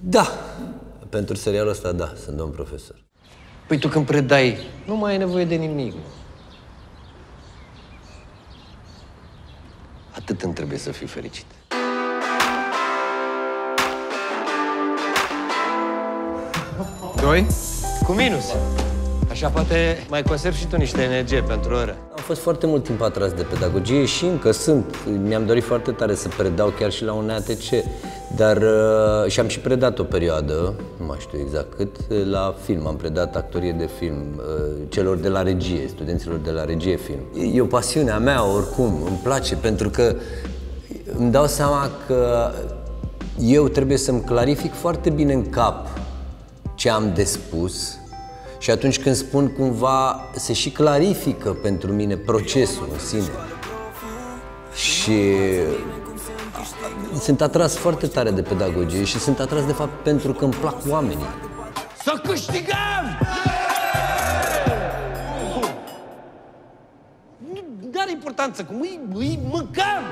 Da. Pentru serialul ăsta, da, sunt domn profesor. Păi tu când predai, nu mai ai nevoie de nimic. Atât îmi trebuie să fiu fericit. Doi? Cu minus. Așa poate mai conserv și tu niște energie pentru oră. Am fost foarte mult timp atras de pedagogie și încă sunt. Mi-am dorit foarte tare să predau chiar și la UNATC. Dar și-am și predat o perioadă, nu mai știu exact cât, la film. Am predat actorie de film celor de la regie, studenților de la regie film. E o pasiune a mea, oricum, îmi place, pentru că îmi dau seama că eu trebuie să-mi clarific foarte bine în cap ce am de spus. Și atunci când spun, cumva se și clarifică pentru mine procesul în sine. Și sunt atras foarte tare de pedagogie și sunt atras, de fapt, pentru că îmi plac oamenii. Să câștigăm! N-are importanță, cum îi mâncăm!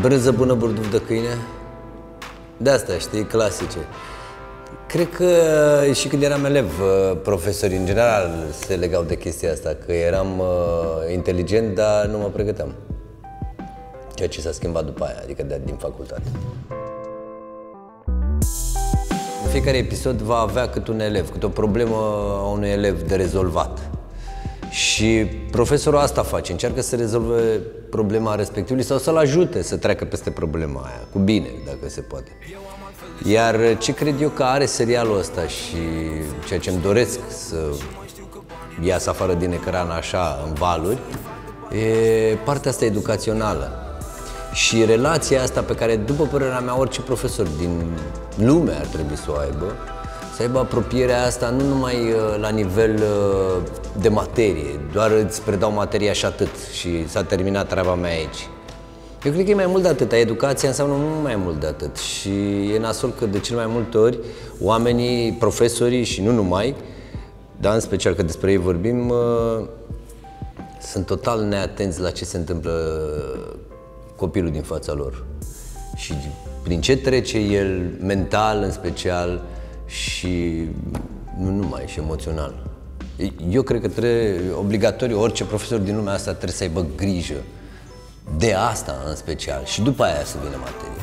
Brânză bună, burduf de câine. De asta, știi, clasice. Cred că și când eram elev, profesorii în general se legau de chestia asta, că eram inteligent, dar nu mă pregăteam. Ceea ce s-a schimbat după aia, adică din facultate. În fiecare episod va avea cât un elev, cât o problemă a unui elev de rezolvat. Și profesorul asta face, încearcă să rezolve problema respectivului sau să-l ajute să treacă peste problema aia, cu bine, dacă se poate. Iar ce cred eu că are serialul ăsta și ceea ce îmi doresc să iasă afară din ecran așa, în valuri, e partea asta educațională. Și relația asta pe care, după părerea mea, orice profesor din lume ar trebui să o aibă, să aibă apropierea asta nu numai la nivel de materie, doar îți predau materia și atât și s-a terminat treaba mea aici. Eu cred că e mai mult de atât. Educația înseamnă mult mai mult de atât. Și e nasol că de cel mai multe ori oamenii, profesorii și nu numai, dar în special că despre ei vorbim, sunt total neatenți la ce se întâmplă copilul din fața lor. Și prin ce trece el, mental în special și nu numai, și emoțional. Eu cred că obligatoriu, orice profesor din lumea asta trebuie să aibă grijă de asta în special și după aia să vină materia.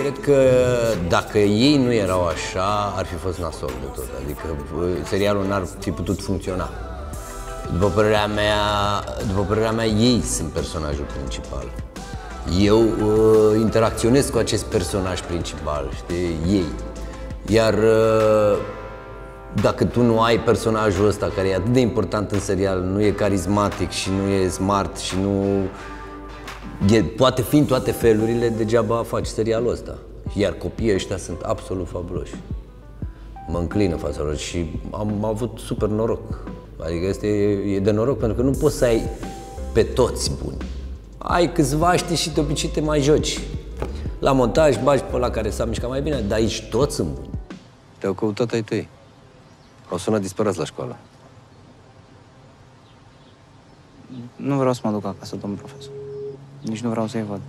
Cred că dacă ei nu erau așa, ar fi fost nasol de tot, adică serialul n-ar fi putut funcționa. După părerea mea, ei sunt personajul principal. Eu interacționez cu acest personaj principal, știi, ei. Iar dacă tu nu ai personajul ăsta, care e atât de important în serial, nu e carismatic și nu e smart și nu... poate fi în toate felurile, degeaba faci serialul ăsta. Iar copiii ăștia sunt absolut fabuloși. Mă înclin în fața lor și am avut super noroc. Adică e de noroc, pentru că nu poți să ai pe toți buni. Ai câțiva, știi, și de obicei te mai joci. La montaj bagi pe ăla care s-a mișcat mai bine, dar aici toți sunt buni. Te-au căutat ai tăi. Au sunat disperați la școală. Nu vreau să mă duc acasă, domnul profesor. Nici nu vreau să-i văd.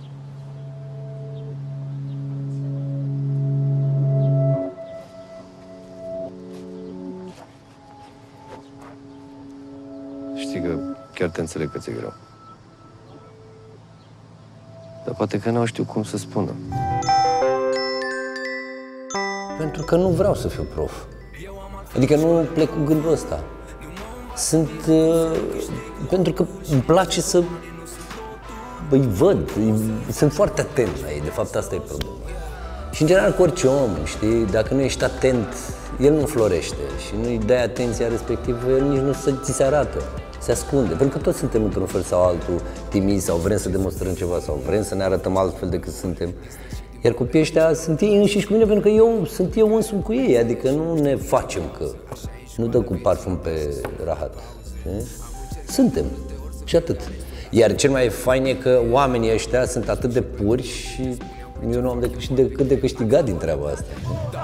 Știi că chiar te înțeleg că ți-e greu. Dar poate că n-au știut cum să spună. Pentru că nu vreau să fiu prof. Adică nu plec cu gândul ăsta. Pentru că îmi place să îi văd, sunt foarte atent la ei, de fapt asta e problema. Și în general cu orice om, știi, dacă nu ești atent, el nu florește și nu-i dai atenția respectivă, el nici nu ți se arată, se ascunde. Pentru că toți suntem într-un fel sau altul timizi sau vrem să demonstrăm ceva sau vrem să ne arătăm altfel decât suntem. Iar copiii ăștia sunt ei înșiși cu mine, pentru că eu sunt eu însumi cu ei, adică nu ne facem că nu dă cu parfum pe rahat. Știi? Suntem și atât. Iar cel mai fain e că oamenii ăștia sunt atât de puri și eu nu am decât de câștigat din treaba asta.